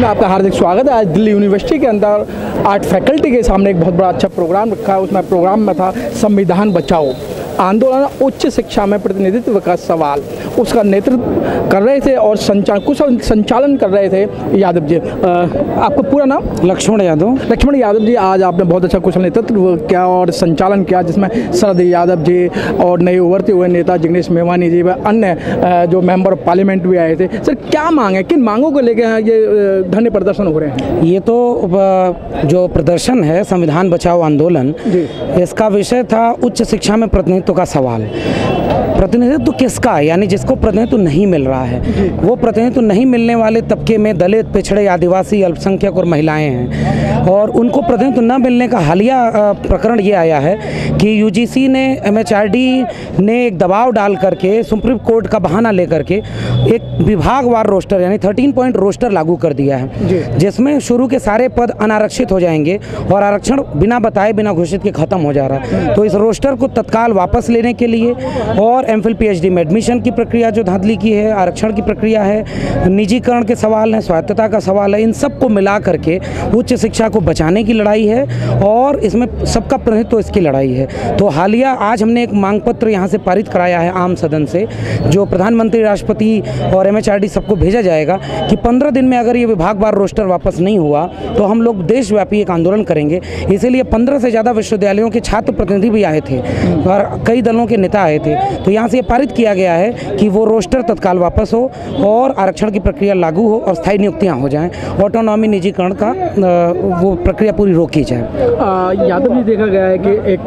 में आपका हार्दिक स्वागत है। आज दिल्ली यूनिवर्सिटी के अंदर आर्ट फैकल्टी के सामने एक बहुत बड़ा अच्छा प्रोग्राम रखा है। उसमें प्रोग्राम में था संविधान बचाओ आंदोलन, उच्च शिक्षा में प्रतिनिधित्व का सवाल। उसका नेतृत्व कर रहे थे और संचालन कर रहे थे यादव जी। आपका पूरा नाम? लक्ष्मण यादव। लक्ष्मण यादव जी, आज आपने बहुत अच्छा कुशल नेतृत्व किया और संचालन किया, जिसमें शरद यादव जी और नए उभरते हुए नेता जिग्नेश मेवानी जी व अन्य जो मेंबर ऑफ पार्लियामेंट भी आए थे। सर, क्या मांग है, किन मांगों को लेकर ये धरने प्रदर्शन हो रहे हैं? ये तो जो प्रदर्शन है संविधान बचाओ आंदोलन, इसका विषय था उच्च शिक्षा में प्रतिनिधित्व का सवाल। प्रतिनिधित्व किसका, यानी जिसको प्रतिनिधित्व नहीं मिल रहा है। वो प्रतिनिधित्व नहीं मिलने वाले तबके में दलित, पिछड़े, आदिवासी, अल्पसंख्यक और महिलाएं हैं, और उनको प्रतिनिधित्व न मिलने का हालिया प्रकरण ये आया है कि यूजीसी ने, एमएचआरडी ने एक दबाव डाल करके, सुप्रीम कोर्ट का बहाना लेकर के एक विभागवार रोस्टर यानी 13 पॉइंट रोस्टर लागू कर दिया है, जिसमें शुरू के सारे पद अनारक्षित हो जाएंगे और आरक्षण बिना बताए, बिना घोषित के खत्म हो जा रहा है। तो इस रोस्टर को तत्काल वापस लेने के लिए और एमफिल पीएचडी में एडमिशन की प्रक्रिया जो धांधली की है, आरक्षण की प्रक्रिया है, निजीकरण के सवाल हैं, स्वायत्तता का सवाल है, इन सब को मिला करके उच्च शिक्षा को बचाने की लड़ाई है और इसमें सबका प्रतिनिधित्व तो इसकी लड़ाई है। तो हालिया आज हमने एक मांग पत्र यहाँ से पारित कराया है आम सदन से, जो प्रधानमंत्री, राष्ट्रपति और एमएचआरडी सबको भेजा जाएगा कि 15 दिन में अगर ये विभागवार रोस्टर वापस नहीं हुआ तो हम लोग देशव्यापी एक आंदोलन करेंगे। इसीलिए 15 से ज़्यादा विश्वविद्यालयों के छात्र प्रतिनिधि भी आए थे और कई दलों के नेता आए थे। तो यहाँ से पारित किया गया है कि वो रोस्टर तत्काल वापस हो और आरक्षण की प्रक्रिया लागू हो और स्थायी नियुक्तियाँ हो जाएं, ऑटोनॉमी, निजीकरण का वो प्रक्रिया पूरी रोकी जाए। यादव जी, देखा गया है कि एक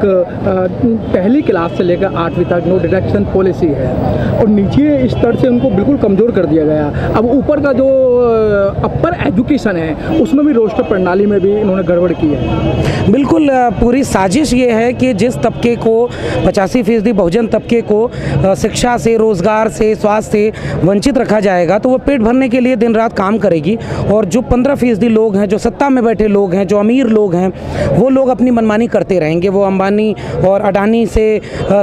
पहली क्लास से लेकर 8वीं तक नो डिडक्शन पॉलिसी है और निचले स्तर से उनको बिल्कुल कमज़ोर कर दिया गया। अब ऊपर का जो अपर एजुकेशन है उसमें भी, रोस्टर प्रणाली में भी इन्होंने गड़बड़ की है। बिल्कुल, पूरी साजिश ये है कि जिस तबके को 85% बहुजन तबके को शिक्षा से, रोजगार से, स्वास्थ्य से वंचित रखा जाएगा तो वो पेट भरने के लिए दिन रात काम करेगी, और जो 15% लोग हैं, जो सत्ता में बैठे लोग हैं, जो अमीर लोग हैं, वो लोग अपनी मनमानी करते रहेंगे। वो अंबानी और अडानी से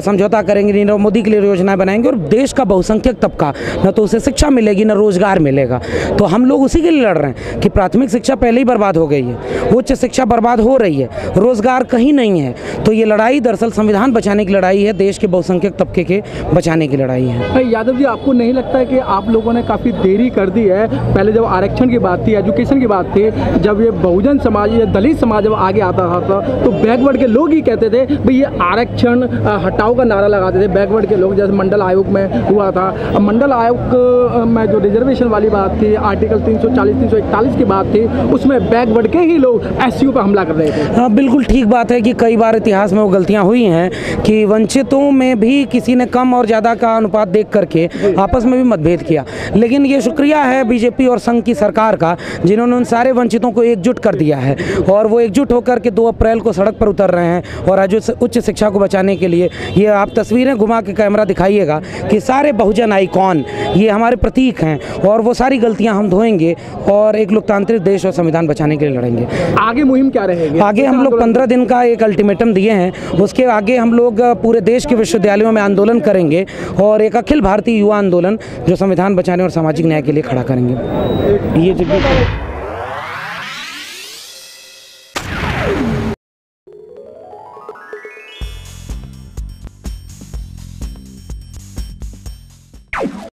समझौता करेंगे, नीरव मोदी के लिए योजनाएं बनाएंगे, और देश का बहुसंख्यक तबका न तो उसे शिक्षा मिलेगी न रोजगार मिलेगा। तो हम लोग उसी के लिए लड़ रहे हैं कि प्राथमिक शिक्षा पहले ही बर्बाद हो गई है, उच्च शिक्षा बर्बाद हो रही है, रोजगार कहीं नहीं है। तो ये लड़ाई दरअसल संविधान बचाने की लड़ाई है, देश के बहुसंख्यक तबके के बचाने की लड़ाई है। यादव जी, आपको नहीं लगता है कि आप लोगों ने काफ़ी देरी कर दी है? पहले जब आरक्षण की बात थी, एजुकेशन की बात थी, जब ये बहुजन समाज या दलित समाज जब आगे आता था तो बैकवर्ड के लोग ही कहते थे भाई ये आरक्षण हटाओ का नारा लगाते थे बैकवर्ड के लोग। जैसे मंडल आयोग में हुआ था, मंडल आयोग में जो रिजर्वेशन वाली बात थी, आर्टिकल 340, 341 की बात थी, उसमें बैकवर्ड के ही लोग एसयू पर हमला कर रहे थे। हाँ, बिल्कुल ठीक बात है कि कई बार इतिहास में वो गलतियाँ हुई हैं कि वंचितों में भी किसी ने कम और ज़्यादा का अनुपात देख करके आपस में भी मतभेद किया। लेकिन ये शुक्रिया है बीजेपी और संघ की सरकार का, जिन्होंने उन सारे वंचितों को एकजुट कर दिया है, और वो एकजुट होकर के 2 अप्रैल को सड़क पर उतर रहे हैं और आज उच्च शिक्षा को बचाने के लिए। ये आप तस्वीरें घुमा के कैमरा दिखाइएगा कि सारे बहुजन आइकॉन ये हमारे प्रतीक हैं, और वो सारी गलतियाँ हम धोएंगे और एक लोकतांत्रिक देश और संविधान बचाने के लिए लड़ेंगे। आगे मुहिम क्या रहेगी? आगे हम लोग 15 दिन का एक अल्टीमेटम दिए हैं, उसके आगे हम लोग पूरे देश के विश्वविद्यालयों में आंदोलन करेंगे और एक अखिल भारतीय युवा आंदोलन जो संविधान बचाने और सामाजिक न्याय के लिए खड़ा करेंगे। ये जगह